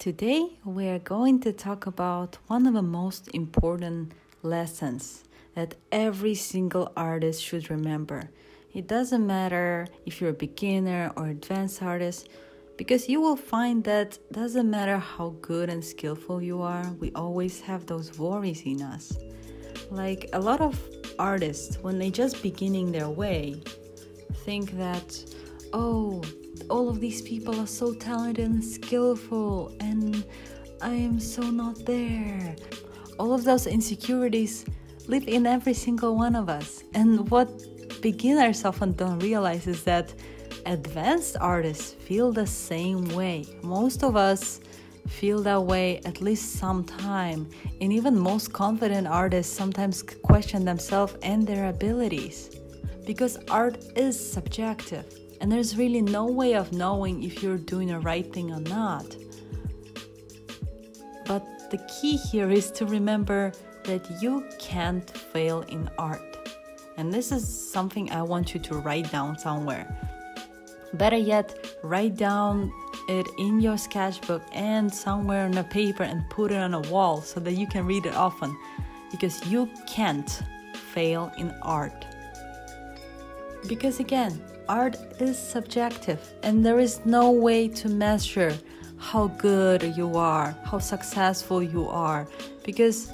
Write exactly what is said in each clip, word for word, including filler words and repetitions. Today we are going to talk about one of the most important lessons that every single artist should remember. It doesn't matter if you're a beginner or advanced artist, because you will find that doesn't matter how good and skillful you are, we always have those worries in us. Like a lot of artists, when they just beginning their way, think that, oh, all of these people are so talented and skillful and I am so not there. All of those insecurities live in every single one of us. And what beginners often don't realize is that advanced artists feel the same way. Most of us feel that way at least some time. And even most confident artists sometimes question themselves and their abilities. Because art is subjective. And there's really no way of knowing if you're doing the right thing or not. But the key here is to remember that you can't fail in art. And this is something I want you to write down somewhere. Better yet, write down it in your sketchbook and somewhere on a paper and put it on a wall so that you can read it often. Because you can't fail in art. Because again, art is subjective and there is no way to measure how good you are, how successful you are, because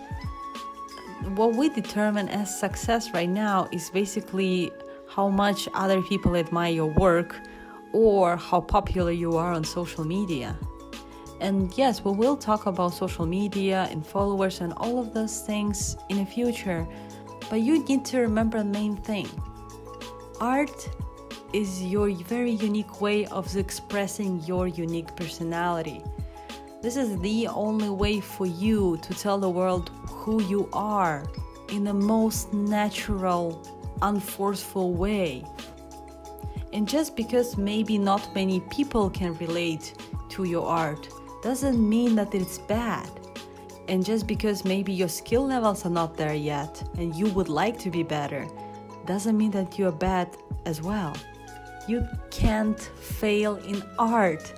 what we determine as success right now is basically how much other people admire your work or how popular you are on social media. And yes, we will talk about social media and followers and all of those things in the future, but you need to remember the main thing. Art is your very unique way of expressing your unique personality. This is the only way for you to tell the world who you are in the most natural, unforceful way. And just because maybe not many people can relate to your art doesn't mean that it's bad. And just because maybe your skill levels are not there yet and you would like to be better, doesn't mean that you're bad as well. You can't fail in art.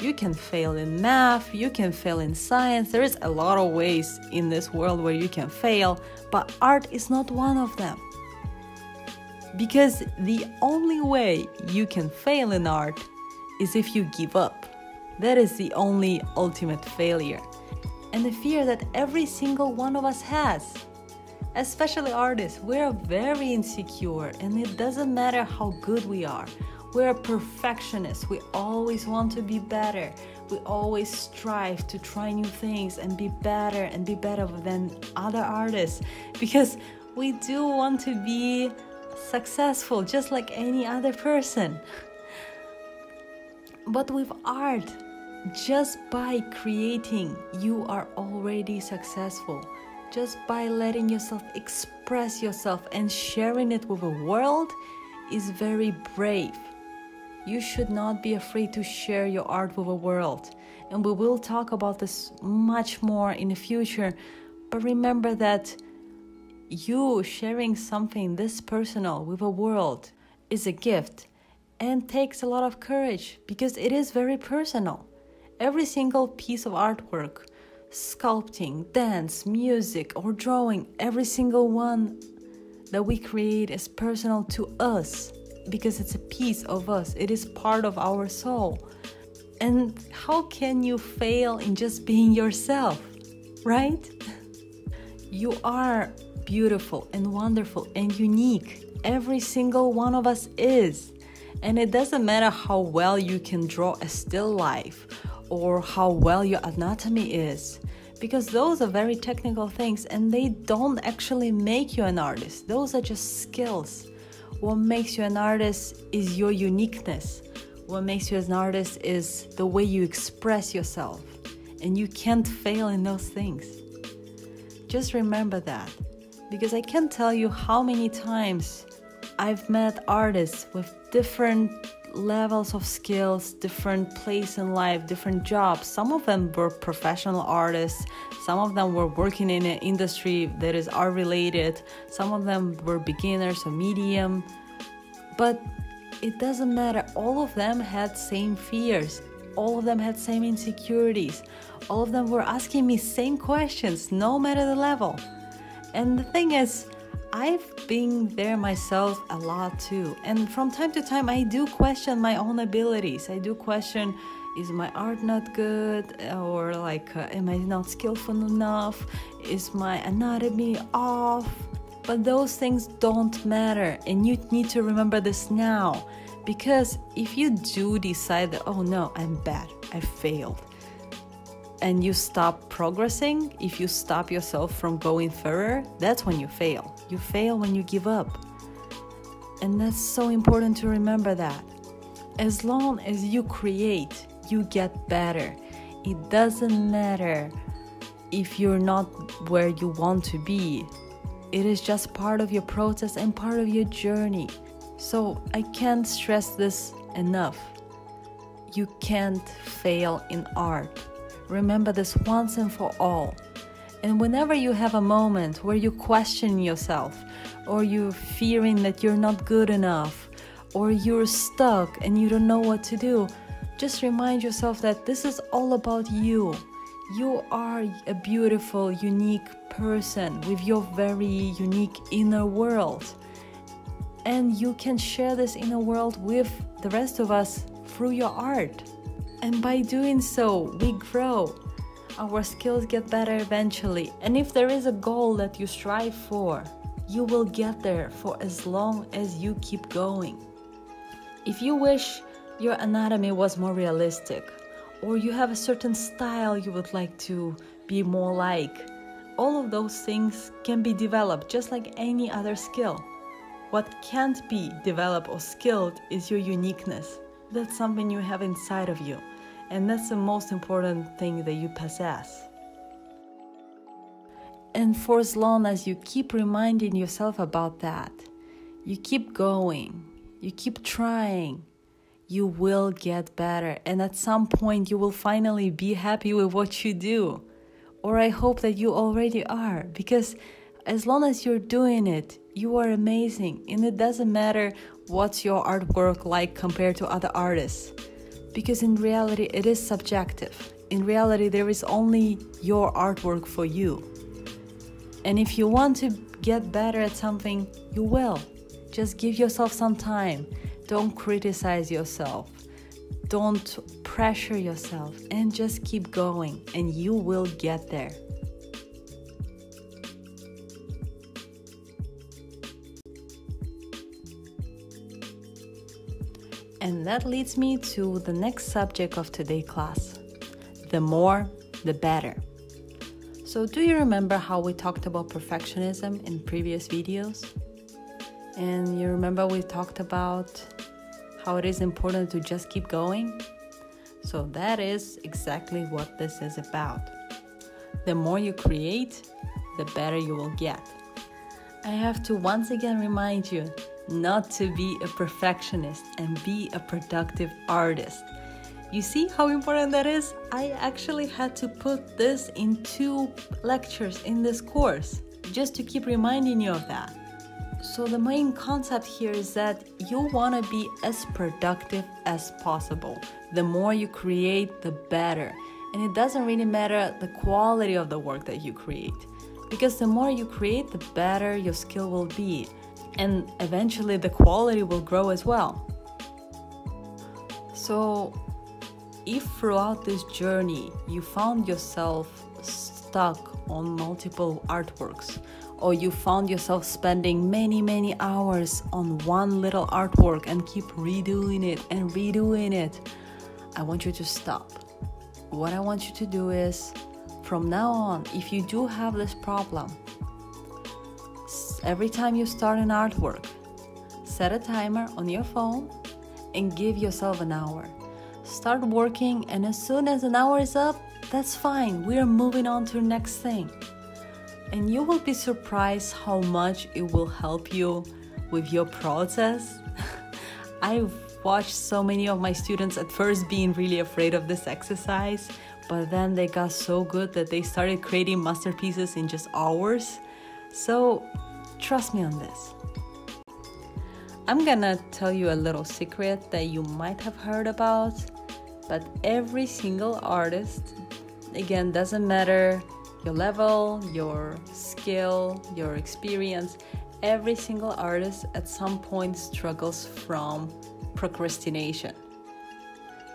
You can fail in math, you can fail in science. There is a lot of ways in this world where you can fail, but art is not one of them. Because the only way you can fail in art is if you give up. That is the only ultimate failure. And the fear that every single one of us has. Especially artists, we are very insecure and it doesn't matter how good we are. We are perfectionists, we always want to be better. We always strive to try new things and be better and be better than other artists because we do want to be successful just like any other person. But with art, just by creating, you are already successful. Just by letting yourself express yourself and sharing it with the world is very brave. You should not be afraid to share your art with the world. And we will talk about this much more in the future. But remember that you sharing something this personal with the world is a gift and takes a lot of courage because it is very personal. Every single piece of artwork, sculpting, dance, music, or drawing, every single one that we create is personal to us because it's a piece of us. It is part of our soul. And how can you fail in just being yourself, right? You are beautiful and wonderful and unique. Every single one of us is. And it doesn't matter how well you can draw a still life or how well your anatomy is, because those are very technical things and they don't actually make you an artist. Those are just skills. What makes you an artist is your uniqueness. What makes you an artist is the way you express yourself, and you can't fail in those things. Just remember that, because I can't tell you how many times I've met artists with different levels of skills, different place in life, different jobs. Some of them were professional artists, some of them were working in an industry that is art related, some of them were beginners or medium, but it doesn't matter, all of them had same fears all of them had same insecurities, all of them were asking me same questions, no matter the level. And the thing is, I've been there myself a lot too, and from time to time I do question my own abilities. I do question, is my art not good, or like, uh, am I not skillful enough, is my anatomy off? But those things don't matter, and you need to remember this now, because if you do decide that, oh no, I'm bad, I failed, and you stop progressing, if you stop yourself from going further, that's when you fail. You fail when you give up. And that's so important to remember that. As long as you create, you get better. It doesn't matter if you're not where you want to be. It is just part of your process and part of your journey. So I can't stress this enough. You can't fail in art. Remember this once and for all. And whenever you have a moment where you question yourself, or you're fearing that you're not good enough, or you're stuck and you don't know what to do, just remind yourself that this is all about you. You are a beautiful, unique person with your very unique inner world. And you can share this inner world with the rest of us through your art. And by doing so, we grow. Our skills get better eventually. And if there is a goal that you strive for, you will get there for as long as you keep going. If you wish your anatomy was more realistic, or you have a certain style you would like to be more like, all of those things can be developed just like any other skill. What can't be developed or skilled is your uniqueness. That's something you have inside of you, and that's the most important thing that you possess. And for as long as you keep reminding yourself about that, you keep going, you keep trying, you will get better, and at some point you will finally be happy with what you do. Or I hope that you already are, because as long as you're doing it, you are amazing, and it doesn't matter what's your artwork like compared to other artists, because in reality it is subjective. In reality, there is only your artwork for you. And if you want to get better at something, you will. Just give yourself some time. Don't criticize yourself. Don't pressure yourself, and just keep going, and you will get there. And that leads me to the next subject of today's class. The more, the better. So do you remember how we talked about perfectionism in previous videos? And you remember we talked about how it is important to just keep going? So that is exactly what this is about. The more you create, the better you will get. I have to once again remind you not to be a perfectionist and be a productive artist. You see how important that is? I actually had to put this in two lectures in this course just to keep reminding you of that. So the main concept here is that you want to be as productive as possible. The more you create, the better. And it doesn't really matter the quality of the work that you create, because the more you create, the better your skill will be. And eventually the quality will grow as well. So if throughout this journey you found yourself stuck on multiple artworks, or you found yourself spending many, many hours on one little artwork and keep redoing it and redoing it, I want you to stop. What I want you to do is, from now on, if you do have this problem, every time you start an artwork, set a timer on your phone and give yourself an hour. Start working, and as soon as an hour is up, that's fine. We are moving on to the next thing. And you will be surprised how much it will help you with your process. I've watched so many of my students at first being really afraid of this exercise, but then they got so good that they started creating masterpieces in just hours. So trust me on this. I'm gonna tell you a little secret that you might have heard about, but every single artist, again, doesn't matter your level, your skill, your experience, every single artist at some point struggles from procrastination.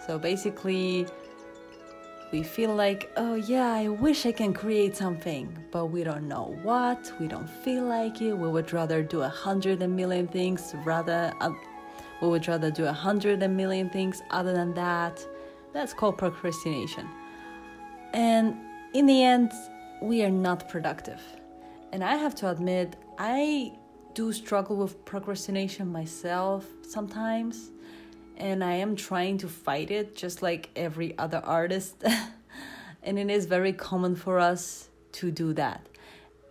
So basically, we feel like, oh yeah, I wish I can create something, but we don't know what, we don't feel like it, we would rather do a hundred and million things rather, uh, we would rather do a hundred and million things other than that. That's called procrastination. And in the end, we are not productive. And I have to admit, I do struggle with procrastination myself sometimes. And I am trying to fight it just like every other artist. And it is very common for us to do that.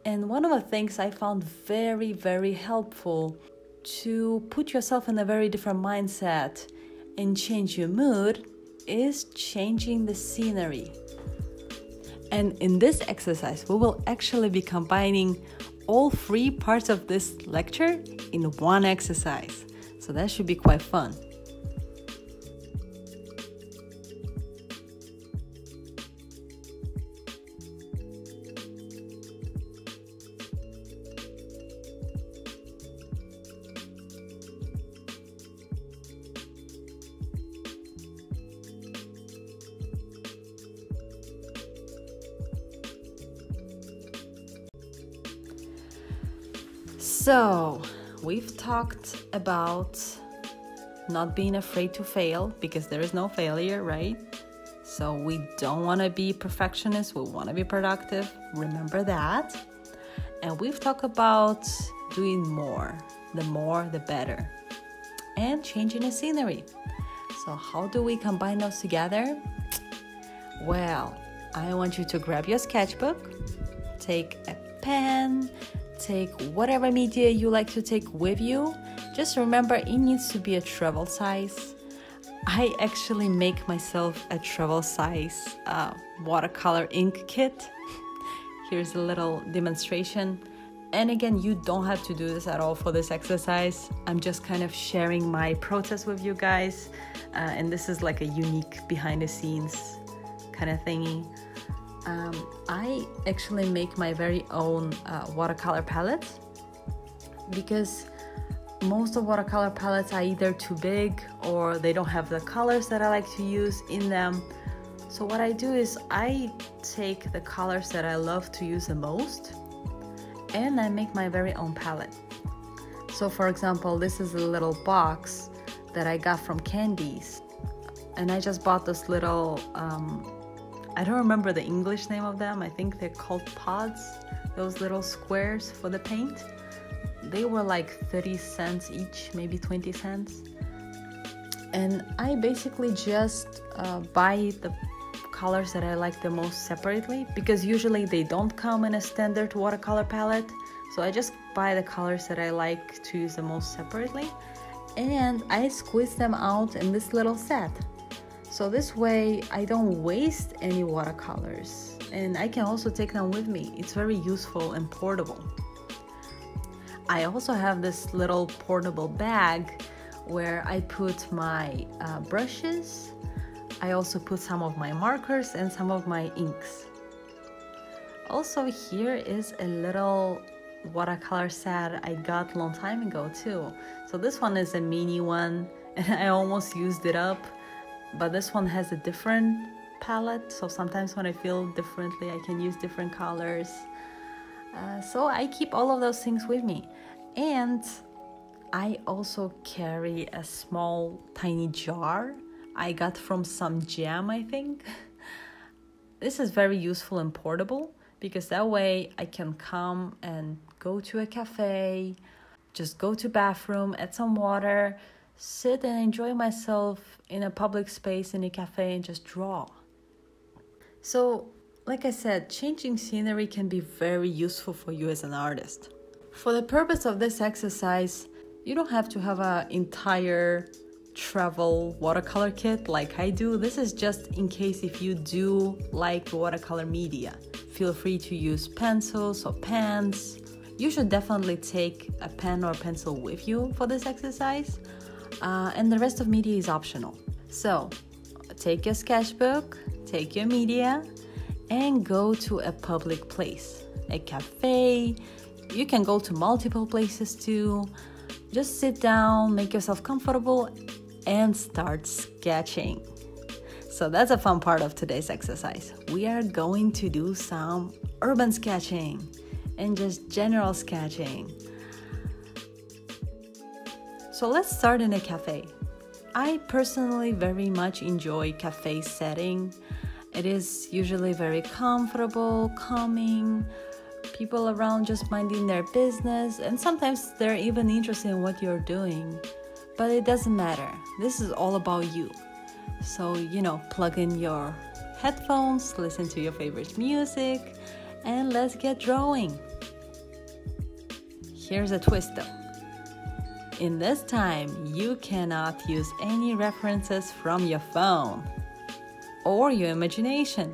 And one of the things I found very, very helpful to put yourself in a very different mindset and change your mood is changing the scenery. And in this exercise, we will actually be combining all three parts of this lecture in one exercise. So that should be quite fun. So, we've talked about not being afraid to fail, because there is no failure, right? So we don't want to be perfectionists, we want to be productive, remember that. And we've talked about doing more, the more the better, and changing the scenery. So how do we combine those together? Well, I want you to grab your sketchbook, take a pen, take whatever media you like to take with you. Just remember, it needs to be a travel size. I actually make myself a travel size uh, watercolor ink kit. Here's a little demonstration. And again, you don't have to do this at all for this exercise. I'm just kind of sharing my process with you guys. Uh, and this is like a unique behind the scenes kind of thingy. Um, I actually make my very own uh, watercolor palette, because most of watercolor palettes are either too big or they don't have the colors that I like to use in them. So what I do is I take the colors that I love to use the most and I make my very own palette. So for example, this is a little box that I got from Candies, and I just bought this little um, I don't remember the English name of them. I think they're called pods, those little squares for the paint. They were like thirty cents each, maybe twenty cents. And I basically just uh, buy the colors that I like the most separately, because usually they don't come in a standard watercolor palette. So I just buy the colors that I like to use the most separately, and I squeeze them out in this little set. So this way I don't waste any watercolors, and I can also take them with me. It's very useful and portable. I also have this little portable bag where I put my uh, brushes. I also put some of my markers and some of my inks. Also, here is a little watercolor set I got a long time ago too. So this one is a mini one, and I almost used it up. But this one has a different palette, so sometimes when I feel differently, I can use different colors. Uh, so I keep all of those things with me. And I also carry a small, tiny jar I got from some jam, I think. This is very useful and portable, because that way I can come and go to a cafe, just go to bathroom, add some water, sit and enjoy myself in a public space in a cafe and just draw. So, like I said, changing scenery can be very useful for you as an artist. For the purpose of this exercise, you don't have to have an entire travel watercolor kit like I do. This is just in case if you do like watercolor media. Feel free to use pencils or pens. You should definitely take a pen or pencil with you for this exercise. Uh, and the rest of media is optional. So take your sketchbook, take your media, and go to a public place, a cafe. You can go to multiple places too. Just sit down, make yourself comfortable, and start sketching. So that's a fun part of today's exercise. We are going to do some urban sketching and just general sketching. So let's start in a cafe. I personally very much enjoy cafe setting. It is usually very comfortable, calming, people around just minding their business, and sometimes they're even interested in what you're doing. But it doesn't matter. This is all about you. So, you know, plug in your headphones, listen to your favorite music, and let's get drawing. Here's a twist though. In this time, you cannot use any references from your phone or your imagination.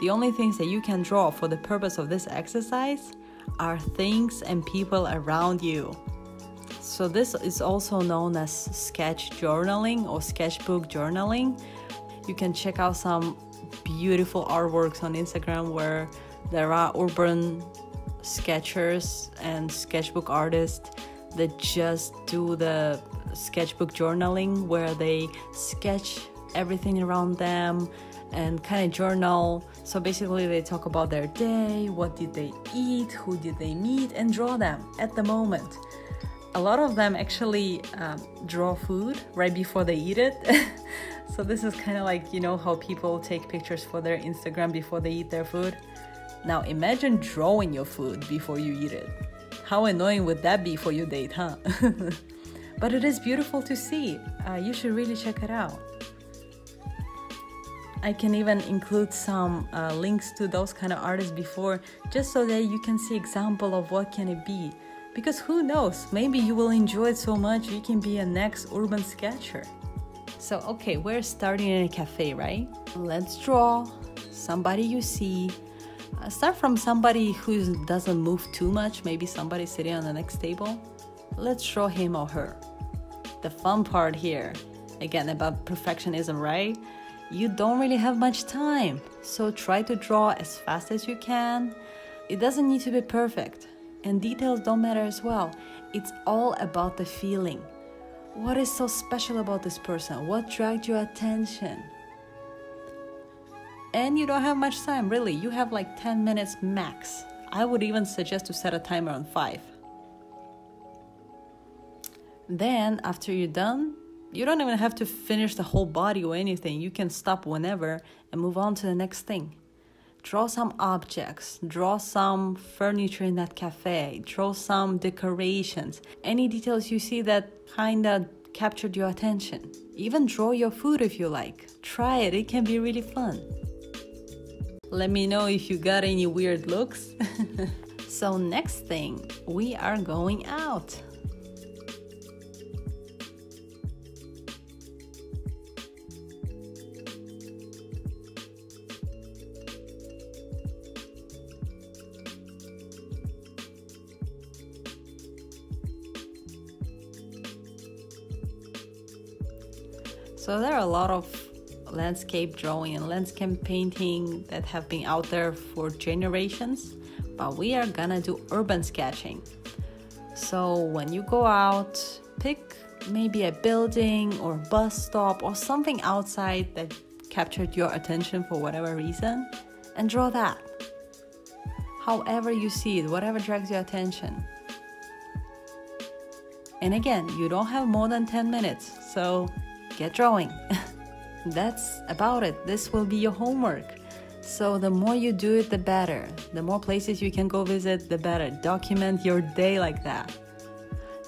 The only things that you can draw for the purpose of this exercise are things and people around you. So this is also known as sketch journaling or sketchbook journaling. You can check out some beautiful artworks on Instagram where there are urban sketchers and sketchbook artists that just do the sketchbook journaling, where they sketch everything around them and kind of journal. So basically they talk about their day, what did they eat, who did they meet, and draw them at the moment. A lot of them actually um, draw food right before they eat it. So this is kind of like, you know, how people take pictures for their Instagram before they eat their food. Now imagine drawing your food before you eat it. How annoying would that be for your date, huh? But it is beautiful to see. Uh, you should really check it out. I can even include some uh, links to those kind of artists before, just so that you can see example of what can it be. Because who knows, maybe you will enjoy it so much you can be a next urban sketcher. So okay, we're starting in a cafe, right? Let's draw somebody you see. Uh, start from somebody who doesn't move too much, maybe somebody sitting on the next table. Let's draw him or her. The fun part here, again about perfectionism, right? You don't really have much time, so try to draw as fast as you can. It doesn't need to be perfect, and details don't matter as well. It's all about the feeling. What is so special about this person? What dragged your attention? And you don't have much time, really. You have like ten minutes max. I would even suggest to set a timer on five. Then after you're done, you don't even have to finish the whole body or anything. You can stop whenever and move on to the next thing. Draw some objects, draw some furniture in that cafe, draw some decorations, any details you see that kinda captured your attention. Even draw your food if you like. Try it, it can be really fun. Let me know if you got any weird looks. So next thing, we are going out. So there are a lot of landscape drawing and landscape painting that have been out there for generations, but we are gonna do urban sketching. So when you go out, pick maybe a building or bus stop or something outside that captured your attention for whatever reason, and draw that. However you see it, whatever drags your attention. And again, you don't have more than ten minutes, so get drawing. That's about it. This will be your homework. So the more you do it, the better. The more places you can go visit, the better. Document your day like that.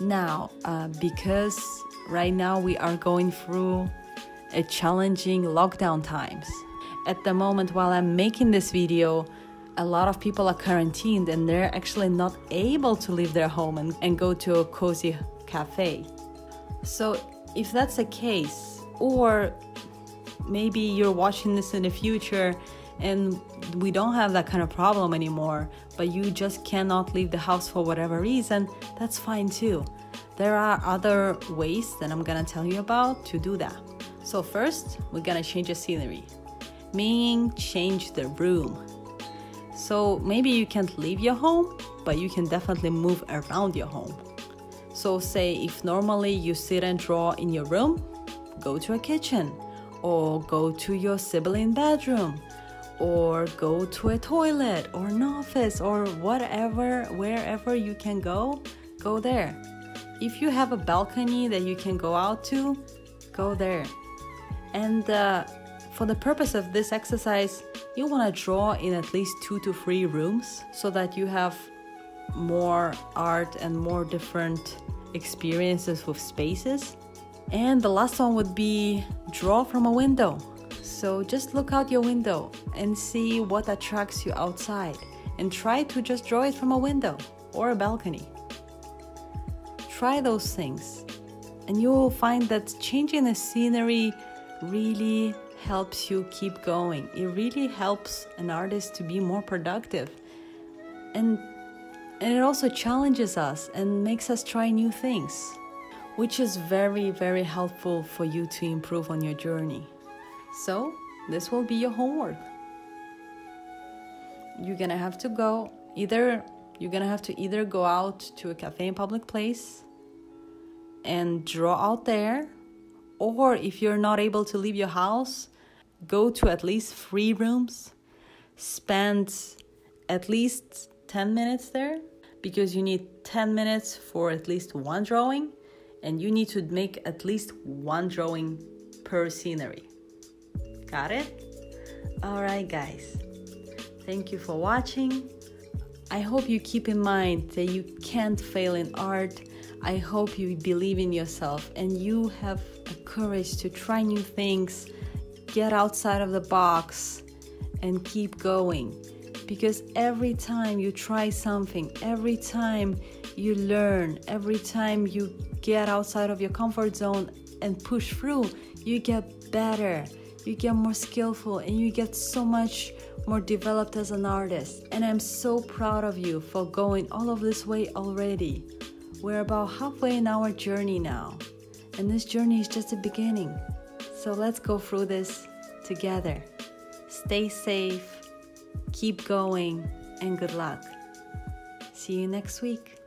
Now, uh, because right now we are going through a challenging lockdown times. At the moment, while I'm making this video, a lot of people are quarantined and they're actually not able to leave their home and, and go to a cozy cafe. So if that's the case, or maybe you're watching this in the future and we don't have that kind of problem anymore, but you just cannot leave the house for whatever reason, that's fine too. There are other ways that I'm gonna tell you about to do that. So first, we're gonna change the scenery, meaning change the room. So maybe you can't leave your home, but you can definitely move around your home. So say if normally you sit and draw in your room, go to a kitchen, or go to your sibling bedroom, or go to a toilet or an office or whatever, wherever you can go, go there. If you have a balcony that you can go out to, go there. And uh, for the purpose of this exercise, you want to draw in at least two to three rooms so that you have more art and more different experiences with spaces. And the last one would be draw from a window. So just look out your window and see what attracts you outside and try to just draw it from a window or a balcony. Try those things and you will find that changing the scenery really helps you keep going. It really helps an artist to be more productive, and and it also challenges us and makes us try new things, which is very, very helpful for you to improve on your journey. So this will be your homework. You're gonna have to go either you're gonna have to either go out to a cafe in public place and draw out there, or if you're not able to leave your house, go to at least three rooms, spend at least ten minutes there, because you need ten minutes for at least one drawing, and you need to make at least one drawing per scenery. Got it? Alright guys, thank you for watching. I hope you keep in mind that you can't fail in art. I hope you believe in yourself and you have the courage to try new things, get outside of the box and keep going. Because every time you try something, every time you learn, every time you get outside of your comfort zone and push through, you get better. You get more skillful and you get so much more developed as an artist. And I'm so proud of you for going all of this way already. We're about halfway in our journey now. And this journey is just the beginning. So let's go through this together. Stay safe, keep going, and good luck. See you next week.